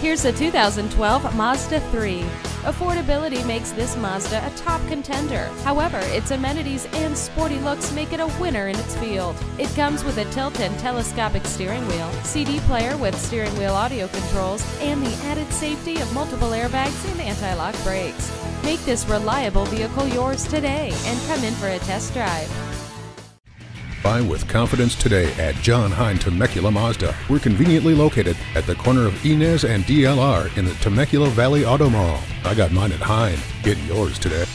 Here's a 2012 Mazda 3. Affordability makes this Mazda a top contender. However, its amenities and sporty looks make it a winner in its field. It comes with a tilt and telescopic steering wheel, CD player with steering wheel audio controls, and the added safety of multiple airbags and anti-lock brakes. Make this reliable vehicle yours today and come in for a test drive. Buy with confidence today at John Hine Temecula Mazda. We're conveniently located at the corner of Inez and DLR in the Temecula Valley Auto Mall. I got mine at Hine. Get yours today.